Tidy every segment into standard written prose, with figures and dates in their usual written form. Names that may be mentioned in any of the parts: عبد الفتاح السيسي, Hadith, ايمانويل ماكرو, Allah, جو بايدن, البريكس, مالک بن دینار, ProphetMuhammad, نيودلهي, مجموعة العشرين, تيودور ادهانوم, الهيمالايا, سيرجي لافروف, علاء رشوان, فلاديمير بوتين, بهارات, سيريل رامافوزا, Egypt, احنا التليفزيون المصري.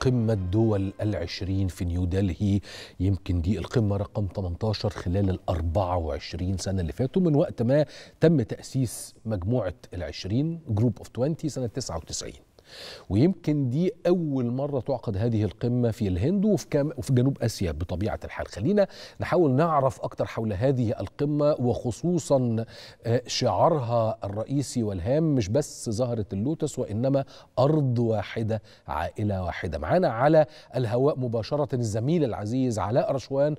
قمة دول ال20 في نيودلهي، يمكن دي القمة رقم 18 خلال ال24 سنة اللي فاتوا من وقت ما تم تأسيس مجموعة ال20 جروب اوف 20 سنة 99، ويمكن دي أول مرة تعقد هذه القمة في الهند وفي جنوب آسيا بطبيعة الحال. خلينا نحاول نعرف أكتر حول هذه القمة وخصوصا شعارها الرئيسي والهام، مش بس زهرة اللوتس وإنما أرض واحدة عائلة واحدة. معانا على الهواء مباشرة الزميل العزيز علاء رشوان،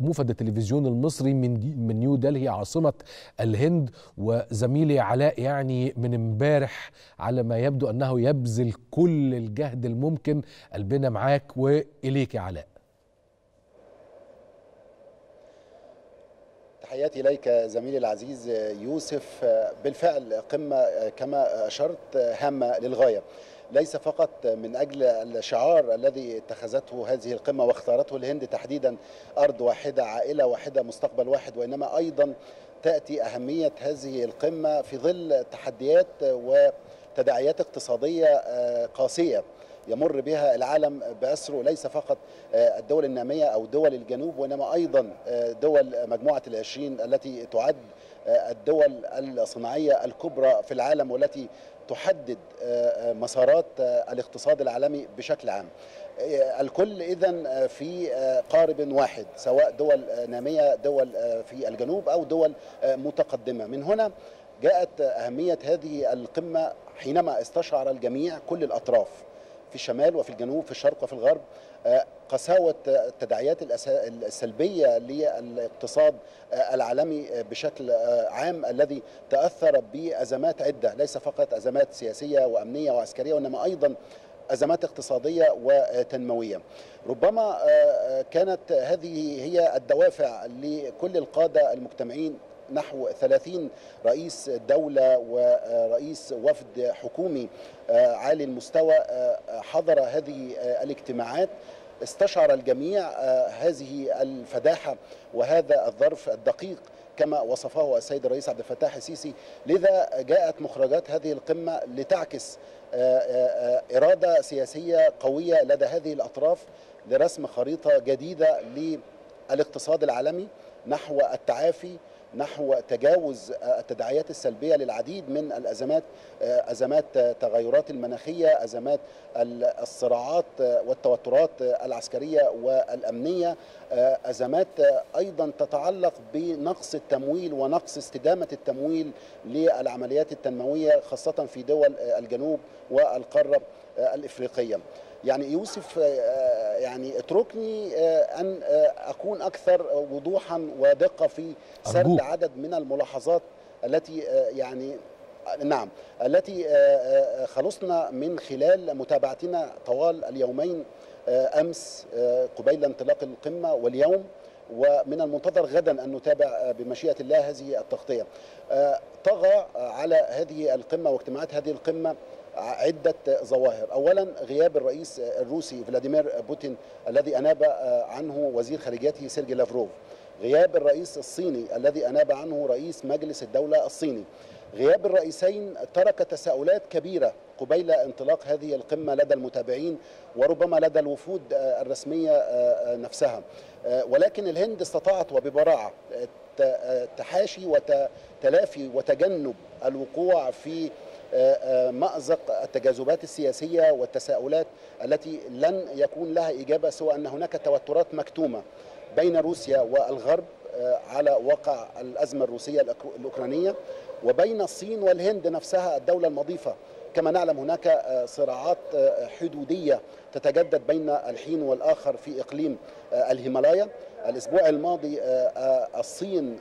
موفد التلفزيون المصري من نيو دلهي عاصمة الهند. وزميلي علاء يعني من امبارح على ما يبدو أنه يبذل كل الجهد الممكن. قلبنا معاك وإليك يا علاء. تحياتي إليك زميلي العزيز يوسف. بالفعل قمة كما أشرت هامة للغاية، ليس فقط من أجل الشعار الذي اتخذته هذه القمة واختارته الهند تحديدا، أرض واحدة عائلة واحدة مستقبل واحد، وإنما أيضا تأتي أهمية هذه القمة في ظل تحديات وتداعيات اقتصادية قاسية يمر بها العالم بأسره، ليس فقط الدول النامية أو دول الجنوب، وإنما أيضا دول مجموعة ال20 التي تعد الدول الصناعية الكبرى في العالم والتي تحدد مسارات الاقتصاد العالمي بشكل عام. الكل إذن في قارب واحد، سواء دول نامية، دول في الجنوب، أو دول متقدمة. من هنا جاءت أهمية هذه القمة حينما استشعر الجميع، كل الأطراف في الشمال وفي الجنوب في الشرق وفي الغرب، قساوة التداعيات السلبية للاقتصاد العالمي بشكل عام الذي تأثر بأزمات عدة، ليس فقط أزمات سياسية وأمنية وعسكرية، وإنما أيضا أزمات اقتصادية وتنموية. ربما كانت هذه هي الدوافع لكل القادة المجتمعين، نحو 30 رئيس دولة ورئيس وفد حكومي عالي المستوى حضر هذه الاجتماعات. استشعر الجميع هذه الفداحة وهذا الظرف الدقيق كما وصفه السيد الرئيس عبد الفتاح السيسي، لذا جاءت مخرجات هذه القمة لتعكس إرادة سياسية قوية لدى هذه الأطراف لرسم خريطة جديدة للاقتصاد العالمي نحو التعافي، نحو تجاوز التداعيات السلبية للعديد من الأزمات، أزمات التغيرات المناخية، أزمات الصراعات والتوترات العسكرية والأمنية، أزمات أيضا تتعلق بنقص التمويل ونقص استدامة التمويل للعمليات التنموية خاصة في دول الجنوب والقارة الإفريقية. يعني يوسف، يعني اتركني أن أكون أكثر وضوحا ودقة في سرد عدد من الملاحظات التي التي خلصنا من خلال متابعتنا طوال اليومين، أمس قبيل انطلاق القمة واليوم، ومن المنتظر غدا أن نتابع بمشيئة الله هذه التغطية. طغى على هذه القمة واجتماعات هذه القمة عدة ظواهر. أولا غياب الرئيس الروسي فلاديمير بوتين الذي أناب عنه وزير خارجيته سيرجي لافروف، غياب الرئيس الصيني الذي أناب عنه رئيس مجلس الدولة الصيني. غياب الرئيسين ترك تساؤلات كبيرة قبيل انطلاق هذه القمة لدى المتابعين وربما لدى الوفود الرسمية نفسها، ولكن الهند استطاعت وببراعة تحاشي وتلافي وتجنب الوقوع في مأزق التجاذبات السياسية والتساؤلات التي لن يكون لها إجابة، سوى أن هناك توترات مكتومة بين روسيا والغرب على وقع الأزمة الروسية الأوكرانية، وبين الصين والهند نفسها الدولة المضيفة. كما نعلم هناك صراعات حدودية تتجدد بين الحين والآخر في إقليم الهيمالايا. الأسبوع الماضي الصين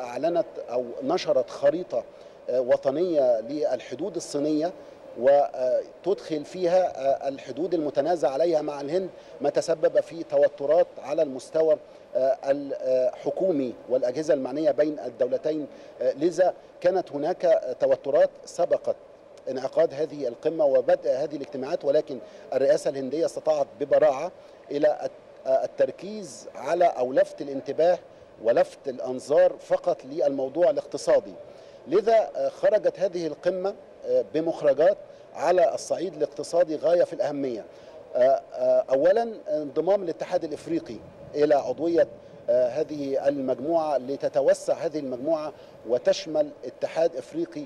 أعلنت أو نشرت خريطة وطنية للحدود الصينية وتدخل فيها الحدود المتنازع عليها مع الهند، ما تسبب في توترات على المستوى الحكومي والأجهزة المعنية بين الدولتين. لذا كانت هناك توترات سبقت انعقاد هذه القمة وبدء هذه الاجتماعات، ولكن الرئاسة الهندية استطاعت ببراعة إلى التركيز على أو لفت الانتباه ولفت الأنظار فقط للموضوع الاقتصادي. لذا خرجت هذه القمة بمخرجات على الصعيد الاقتصادي غاية في الأهمية. أولا انضمام الاتحاد الإفريقي إلى عضوية هذه المجموعة لتتوسع هذه المجموعة وتشمل اتحاد إفريقي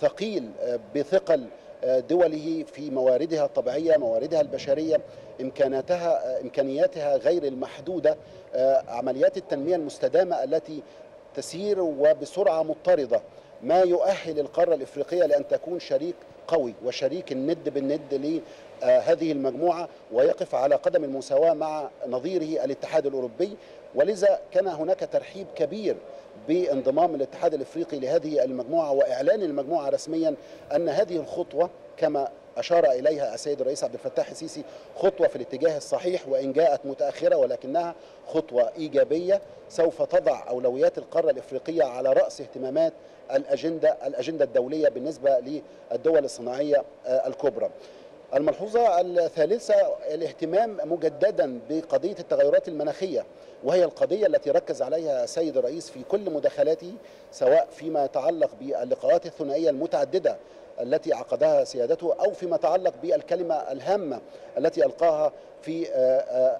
ثقيل بثقل دوله في مواردها الطبيعية، مواردها البشرية، إمكانياتها غير المحدودة، عمليات التنمية المستدامة التي تسير وبسرعة مضطردة، ما يؤهل القارة الإفريقية لأن تكون شريك قوي وشريك الند بالند لهذه المجموعة ويقف على قدم المساواة مع نظيره الاتحاد الأوروبي. ولذا كان هناك ترحيب كبير بانضمام الاتحاد الإفريقي لهذه المجموعة وإعلان المجموعة رسميا أن هذه الخطوة كما أشار إليها السيد الرئيس عبد الفتاح السيسي خطوة في الاتجاه الصحيح وإن جاءت متأخرة، ولكنها خطوة إيجابية سوف تضع أولويات القارة الإفريقية على رأس اهتمامات الأجندة الدولية بالنسبة للدول الصناعية الكبرى. الملحوظة الثالثة الاهتمام مجددا بقضية التغيرات المناخية، وهي القضية التي ركز عليها السيد الرئيس في كل مداخلاته سواء فيما يتعلق باللقاءات الثنائية المتعددة التي عقدها سيادته أو فيما يتعلق بالكلمة الهامة التي ألقاها في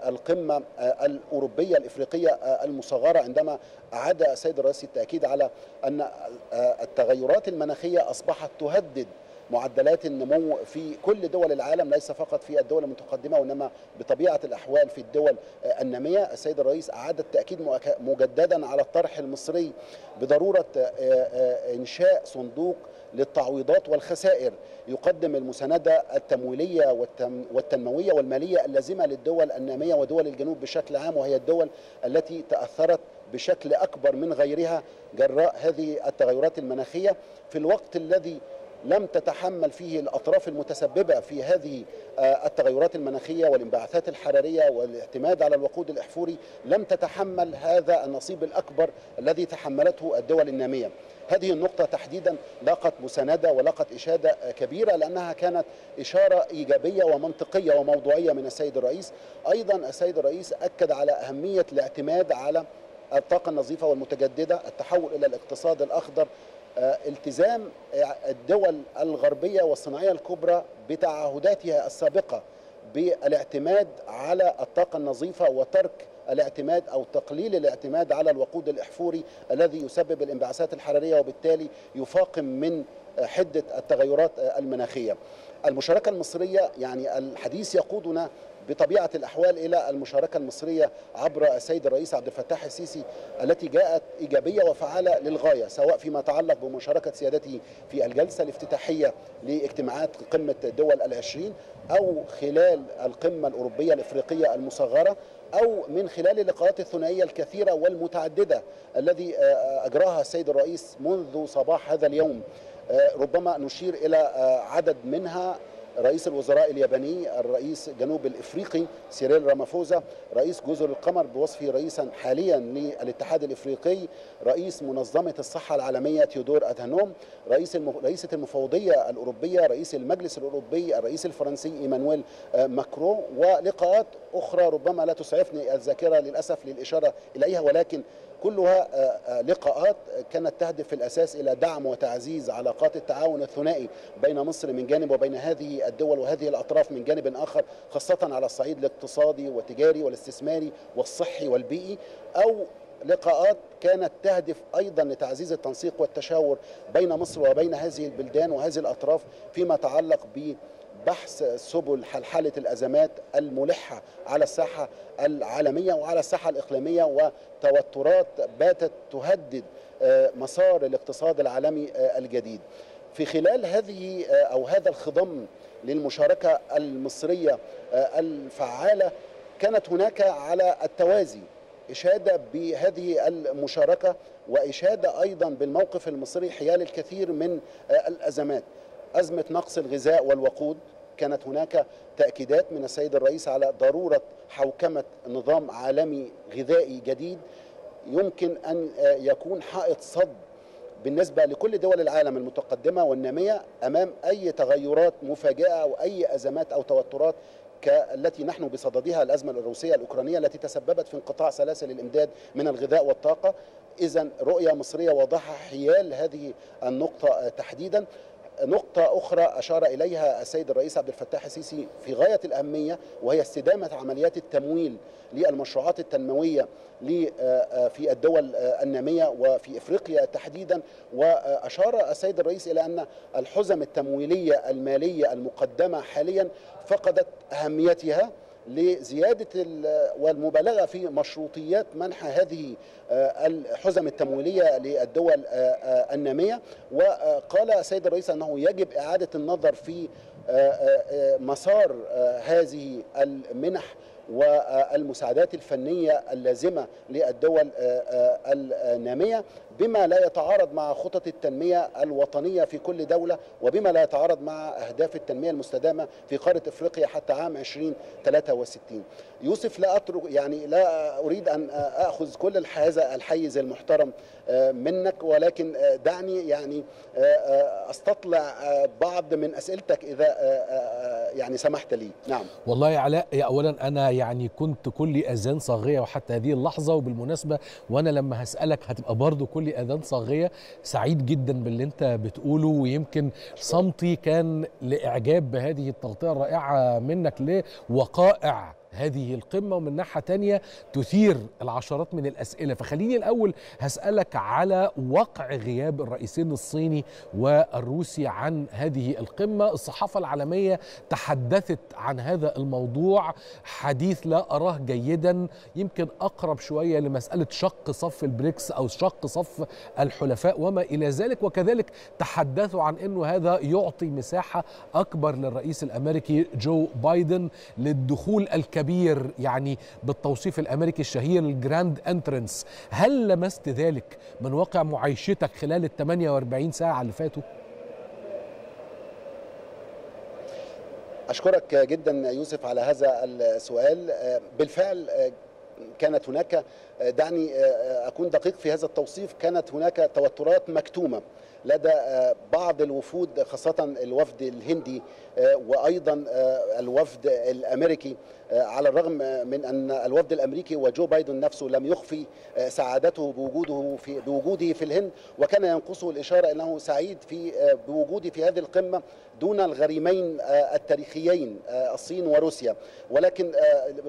القمة الأوروبية الإفريقية المصغرة عندما أعاد السيد الرئيس التأكيد على أن التغيرات المناخية أصبحت تهدد معدلات النمو في كل دول العالم، ليس فقط في الدول المتقدمة وإنما بطبيعة الأحوال في الدول النامية. السيد الرئيس أعاد التأكيد مجددا على الطرح المصري بضرورة إنشاء صندوق للتعويضات والخسائر يقدم المساندة التمويلية والتنموية والمالية اللازمة للدول النامية ودول الجنوب بشكل عام، وهي الدول التي تأثرت بشكل أكبر من غيرها جراء هذه التغيرات المناخية في الوقت الذي لم تتحمل فيه الأطراف المتسببة في هذه التغيرات المناخية والانبعاثات الحرارية والاعتماد على الوقود الأحفوري، لم تتحمل هذا النصيب الأكبر الذي تحملته الدول النامية. هذه النقطة تحديدا لاقت مساندة ولاقت إشادة كبيرة لأنها كانت إشارة إيجابية ومنطقية وموضوعية من السيد الرئيس. أيضا السيد الرئيس أكد على أهمية الاعتماد على الطاقة النظيفة والمتجددة، التحول إلى الاقتصاد الأخضر، التزام الدول الغربية والصناعية الكبرى بتعهداتها السابقة بالاعتماد على الطاقة النظيفة وترك الاعتماد أو تقليل الاعتماد على الوقود الأحفوري الذي يسبب الانبعاثات الحرارية وبالتالي يفاقم من حدة التغيرات المناخية. المشاركة المصرية، يعني الحديث يقودنا بطبيعة الأحوال إلى المشاركة المصرية عبر السيد الرئيس عبد الفتاح السيسي التي جاءت إيجابية وفعالة للغاية سواء فيما يتعلق بمشاركة سيادته في الجلسة الافتتاحية لاجتماعات قمة دول العشرين أو خلال القمة الأوروبية الإفريقية المصغرة أو من خلال اللقاءات الثنائية الكثيرة والمتعددة التي أجراها السيد الرئيس منذ صباح هذا اليوم. ربما نشير إلى عدد منها: رئيس الوزراء الياباني، الرئيس جنوب الإفريقي سيريل رامافوزا، رئيس جزر القمر بوصفه رئيسا حاليا للاتحاد الإفريقي، رئيس منظمة الصحة العالمية تيودور ادهانوم، رئيسة المفوضية الأوروبية، رئيس المجلس الأوروبي، الرئيس الفرنسي ايمانويل ماكرو، ولقاءات أخرى ربما لا تسعفني الذاكرة للأسف للإشارة إليها، ولكن كلها لقاءات كانت تهدف في الأساس إلى دعم وتعزيز علاقات التعاون الثنائي بين مصر من جانب وبين هذه الدول وهذه الأطراف من جانب آخر، خاصة على الصعيد الاقتصادي والتجاري والاستثماري والصحي والبيئي، أو لقاءات كانت تهدف أيضا لتعزيز التنسيق والتشاور بين مصر وبين هذه البلدان وهذه الأطراف فيما يتعلق بحث سبل حلحلة الأزمات الملحة على الساحة العالمية وعلى الساحة الإقليمية وتوترات باتت تهدد مسار الاقتصاد العالمي الجديد. في خلال هذه أو هذا الخضم للمشاركة المصرية الفعالة كانت هناك على التوازي إشادة بهذه المشاركة وإشادة أيضا بالموقف المصري حيال الكثير من الأزمات. أزمة نقص الغذاء والوقود كانت هناك تأكيدات من السيد الرئيس على ضرورة حوكمة نظام عالمي غذائي جديد يمكن أن يكون حائط صد بالنسبة لكل دول العالم المتقدمة والنامية أمام أي تغيرات مفاجئة أو أي أزمات أو توترات التي نحن بصددها، الأزمة الروسية الأوكرانية التي تسببت في انقطاع سلاسل الإمداد من الغذاء والطاقة. إذن رؤية مصرية واضحة حيال هذه النقطة تحديدا. نقطة أخرى أشار إليها السيد الرئيس عبد الفتاح السيسي في غاية الأهمية، وهي استدامة عمليات التمويل للمشروعات التنموية في الدول النامية وفي إفريقيا تحديدا. وأشار السيد الرئيس إلى أن الحزم التمويلية المالية المقدمة حاليا فقدت أهميتها لزيادة والمبالغة في مشروطيات منح هذه الحزم التمويلية للدول النامية. وقال السيد الرئيس أنه يجب إعادة النظر في مسار هذه المنح والمساعدات الفنية اللازمة للدول النامية بما لا يتعارض مع خطط التنمية الوطنية في كل دولة، وبما لا يتعارض مع أهداف التنمية المستدامة في قارة إفريقيا حتى عام 2063. يوسف، لا أريد أن أخذ كل هذا الحيز المحترم منك، ولكن دعني أستطلع بعض من أسئلتك إذا سمحت لي. نعم. والله يا علاء، أولا أنا كنت كل أذان صاغية وحتى هذه اللحظة، وبالمناسبة وأنا لما هسألك هتبقى برضو كل أذان صاغية. سعيد جدا باللي أنت بتقوله، ويمكن صمتي كان لإعجاب بهذه التغطية الرائعة منك لوقائع هذه القمة، ومن ناحية تانية تثير العشرات من الأسئلة. فخليني الأول هسألك على وقع غياب الرئيسين الصيني والروسي عن هذه القمة. الصحافة العالمية تحدثت عن هذا الموضوع، حديث لا أراه جيدا، يمكن أقرب شوية لمسألة شق صف البريكس أو شق صف الحلفاء وما إلى ذلك. وكذلك تحدثوا عن أنه هذا يعطي مساحة أكبر للرئيس الأمريكي جو بايدن للدخول الكبير بالتوصيف الأمريكي الشهير الجراند انترنس. هل لمست ذلك من واقع معايشتك خلال ال 48 ساعة اللي فاتوا؟ أشكرك جدا يوسف على هذا السؤال. بالفعل كانت هناك، دعني أكون دقيق في هذا التوصيف، كانت هناك توترات مكتومة لدى بعض الوفود، خاصة الوفد الهندي وأيضا الوفد الأمريكي، على الرغم من أن الوفد الأمريكي وجو بايدن نفسه لم يخفي سعادته بوجوده في الهند، وكان ينقصه الإشارة أنه سعيد بوجوده في هذه القمة دون الغريمين التاريخيين الصين وروسيا. ولكن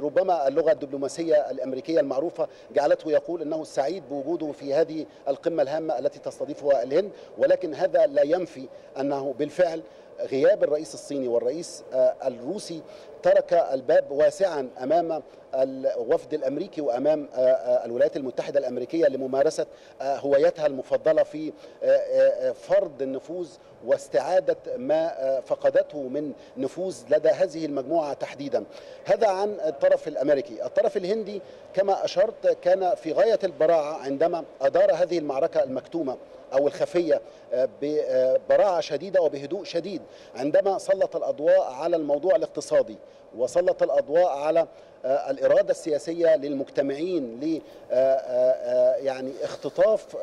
ربما اللغة الدبلوماسية الأمريكية المعروفة جعلته يقول أنه سعيد بوجوده في هذه القمة الهامة التي تستضيفها الهند. ولكن هذا لا ينفي أنه بالفعل غياب الرئيس الصيني والرئيس الروسي ترك الباب واسعا أمام الوفد الأمريكي وأمام الولايات المتحدة الأمريكية لممارسة هوايتها المفضلة في فرض النفوذ واستعادة ما فقدته من نفوذ لدى هذه المجموعة تحديدا. هذا عن الطرف الأمريكي. الطرف الهندي كما أشرت كان في غاية البراعة عندما أدار هذه المعركة المكتومة أو الخفية ببراعة شديدة وبهدوء شديد، عندما سلط الأضواء على الموضوع الاقتصادي وسلط الأضواء على الإرادة السياسية للمجتمعين ل اختطاف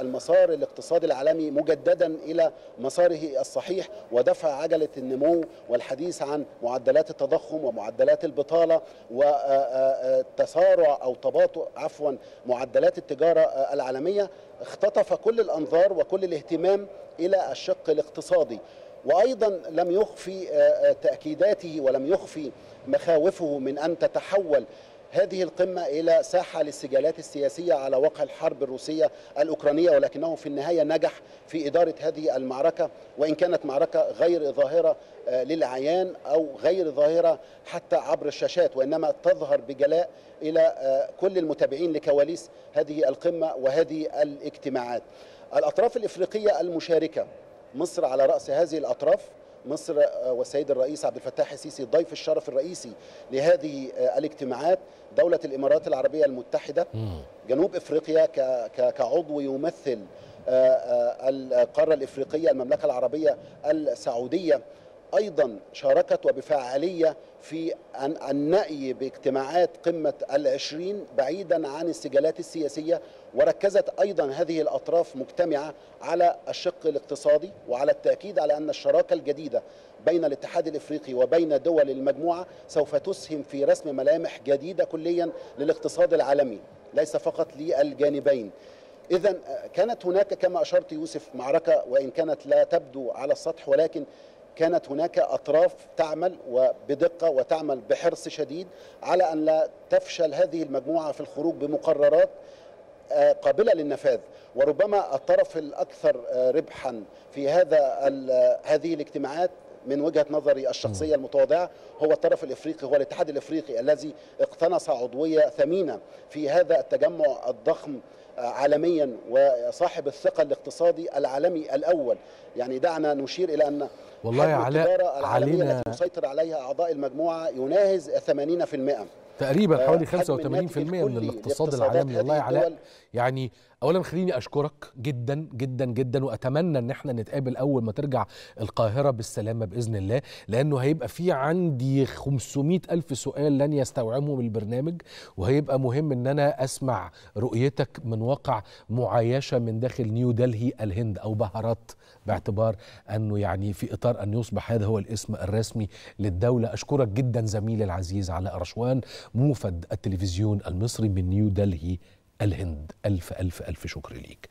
المسار الاقتصادي العالمي مجددا إلى مساره الصحيح، ودفع عجلة النمو والحديث عن معدلات التضخم ومعدلات البطالة وتسارع أو تباطؤ معدلات التجارة العالمية، اختطف كل الأنظار وكل الاهتمام إلى الشق الاقتصادي. وأيضا لم يخفي تأكيداته ولم يخفي مخاوفه من أن تتحول هذه القمة إلى ساحة للسجالات السياسية على وقع الحرب الروسية الأوكرانية، ولكنه في النهاية نجح في إدارة هذه المعركة، وإن كانت معركة غير ظاهرة للعيان أو غير ظاهرة حتى عبر الشاشات، وإنما تظهر بجلاء إلى كل المتابعين لكواليس هذه القمة وهذه الاجتماعات. الأطراف الإفريقية المشاركة، مصر على رأس هذه الأطراف. مصر والسيد الرئيس عبد الفتاح السيسي ضيف الشرف الرئيسي لهذه الاجتماعات، دولة الإمارات العربية المتحدة، جنوب إفريقيا كعضو يمثل القارة الإفريقية، المملكة العربية السعودية أيضا شاركت وبفعالية في النأي باجتماعات قمة ال20 بعيدا عن السجالات السياسية. وركزت أيضا هذه الأطراف مجتمعة على الشق الاقتصادي وعلى التأكيد على أن الشراكة الجديدة بين الاتحاد الإفريقي وبين دول المجموعة سوف تسهم في رسم ملامح جديدة كليا للاقتصاد العالمي، ليس فقط للجانبين. إذا كانت هناك كما أشرت يوسف معركة، وإن كانت لا تبدو على السطح، ولكن كانت هناك أطراف تعمل وبدقة وتعمل بحرص شديد على أن لا تفشل هذه المجموعة في الخروج بمقررات قابلة للنفاذ. وربما الطرف الأكثر ربحا في هذه الاجتماعات من وجهة نظري الشخصية المتواضعة هو الطرف الإفريقي، هو الاتحاد الإفريقي الذي اقتنص عضوية ثمينة في هذا التجمع الضخم عالميا وصاحب الثقل الاقتصادي العالمي الأول. يعني دعنا نشير إلى أن والله التجارة العالمية التي يسيطر عليها أعضاء المجموعة يناهز 80% تقريبا، حوالي 85% من الاقتصاد العالمي. والله يا علاء، يعني اولا خليني اشكرك جدا جدا جدا، واتمنى ان احنا نتقابل اول ما ترجع القاهره بالسلامه باذن الله، لانه هيبقى في عندي 500,000 سؤال لن يستوعبهم البرنامج، وهيبقى مهم ان انا اسمع رؤيتك من واقع معايشه من داخل نيو دلهي الهند او بهارات، باعتبار انه يعني في اطار ان يصبح هذا هو الاسم الرسمي للدوله. اشكرك جدا زميلي العزيز علاء رشوان، موفد التلفزيون المصري من نيو دلهي الهند. ألف شكر ليك.